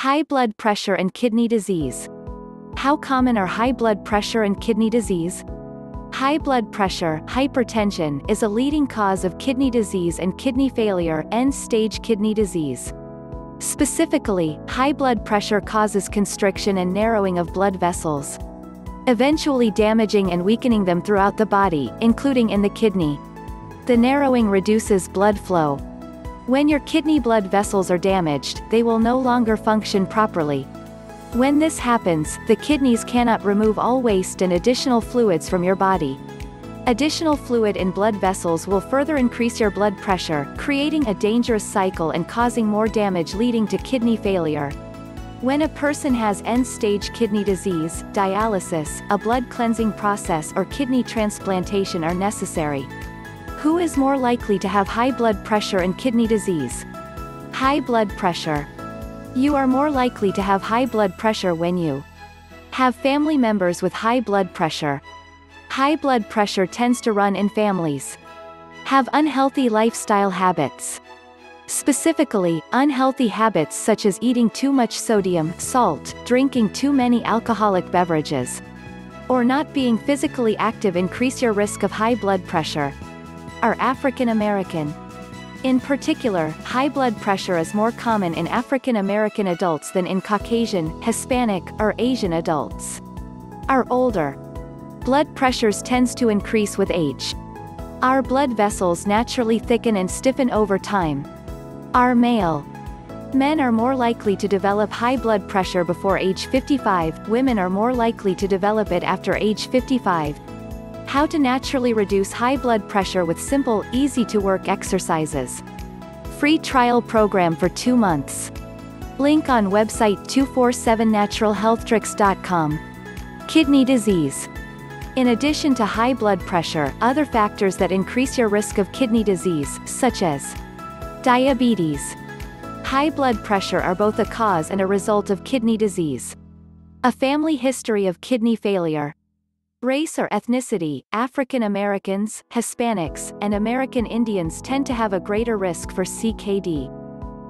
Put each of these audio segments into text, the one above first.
High blood pressure and kidney disease. How common are high blood pressure and kidney disease? High blood pressure, hypertension, is a leading cause of kidney disease and kidney failure, end-stage kidney disease. Specifically, high blood pressure causes constriction and narrowing of blood vessels, eventually damaging and weakening them throughout the body, including in the kidney. The narrowing reduces blood flow. When your kidney blood vessels are damaged, they will no longer function properly. When this happens, the kidneys cannot remove all waste and additional fluids from your body. Additional fluid in blood vessels will further increase your blood pressure, creating a dangerous cycle and causing more damage, leading to kidney failure. When a person has end-stage kidney disease, dialysis, a blood cleansing process or kidney transplantation are necessary. Who is more likely to have high blood pressure and kidney disease? High blood pressure. You are more likely to have high blood pressure when you have family members with high blood pressure. High blood pressure tends to run in families. Have unhealthy lifestyle habits. Specifically, unhealthy habits such as eating too much sodium, salt, drinking too many alcoholic beverages, or not being physically active increase your risk of high blood pressure. Are African American. In particular, high blood pressure is more common in African American adults than in Caucasian, Hispanic, or Asian adults. Are older. Blood pressures tends to increase with age. Our blood vessels naturally thicken and stiffen over time. Are male. Men are more likely to develop high blood pressure before age 55, women are more likely to develop it after age 55. How to naturally reduce high blood pressure with simple, easy-to-work exercises. Free trial program for 2 months. Link on website 247naturalhealthtricks.com. Kidney disease. In addition to high blood pressure, other factors that increase your risk of kidney disease, such as diabetes. High blood pressure are both a cause and a result of kidney disease. A family history of kidney failure. Race or ethnicity, African Americans, Hispanics, and American Indians tend to have a greater risk for CKD.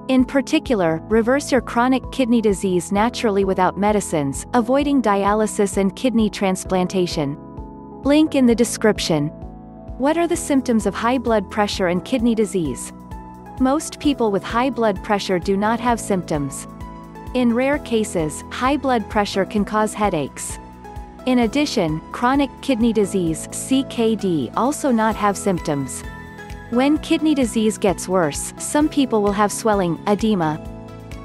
In particular, reverse your chronic kidney disease naturally without medicines, avoiding dialysis and kidney transplantation. Link in the description. What are the symptoms of high blood pressure and kidney disease? Most people with high blood pressure do not have symptoms. In rare cases, high blood pressure can cause headaches. In addition, chronic kidney disease (CKD) also not have symptoms. When kidney disease gets worse, some people will have swelling, edema.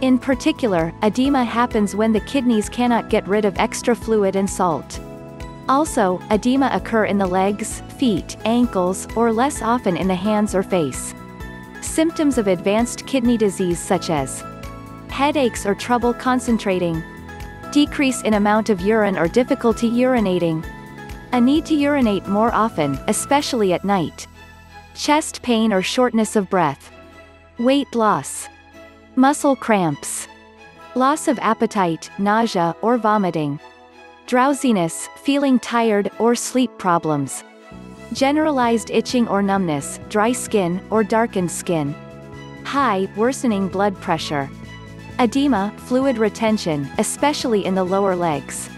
In particular, edema happens when the kidneys cannot get rid of extra fluid and salt. Also, edema occur in the legs, feet, ankles, or less often in the hands or face. Symptoms of advanced kidney disease such as headaches or trouble concentrating, decrease in amount of urine or difficulty urinating, a need to urinate more often, especially at night, chest pain or shortness of breath, weight loss, muscle cramps, loss of appetite, nausea or vomiting, drowsiness, feeling tired, or sleep problems, generalized itching or numbness, dry skin, or darkened skin, high, worsening blood pressure, edema, fluid retention, especially in the lower legs.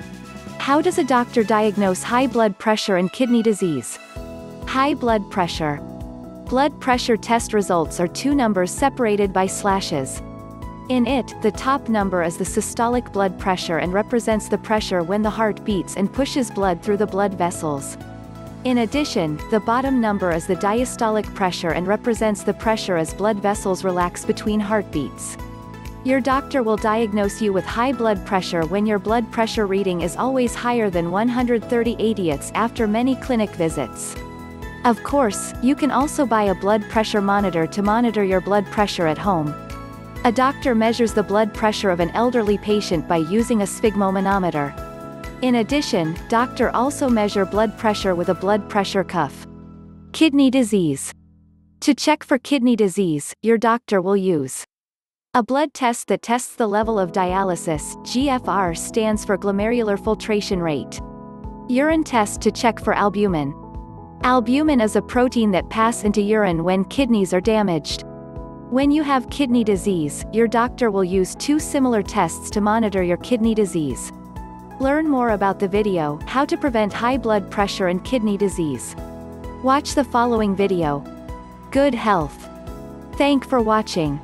How does a doctor diagnose high blood pressure and kidney disease? High blood pressure. Blood pressure test results are two numbers separated by slashes. In it, the top number is the systolic blood pressure and represents the pressure when the heart beats and pushes blood through the blood vessels. In addition, the bottom number is the diastolic pressure and represents the pressure as blood vessels relax between heartbeats. Your doctor will diagnose you with high blood pressure when your blood pressure reading is always higher than 130/80 after many clinic visits. Of course, you can also buy a blood pressure monitor to monitor your blood pressure at home. A doctor measures the blood pressure of an elderly patient by using a sphygmomanometer. In addition, doctor also measure blood pressure with a blood pressure cuff. Kidney disease. To check for kidney disease, your doctor will use a blood test that tests the level of dialysis, GFR stands for glomerular filtration rate. Urine test to check for albumin. Albumin is a protein that passes into urine when kidneys are damaged. When you have kidney disease, your doctor will use two similar tests to monitor your kidney disease. Learn more about the video, How to Prevent High Blood Pressure and Kidney Disease. Watch the following video. Good health. Thank for watching.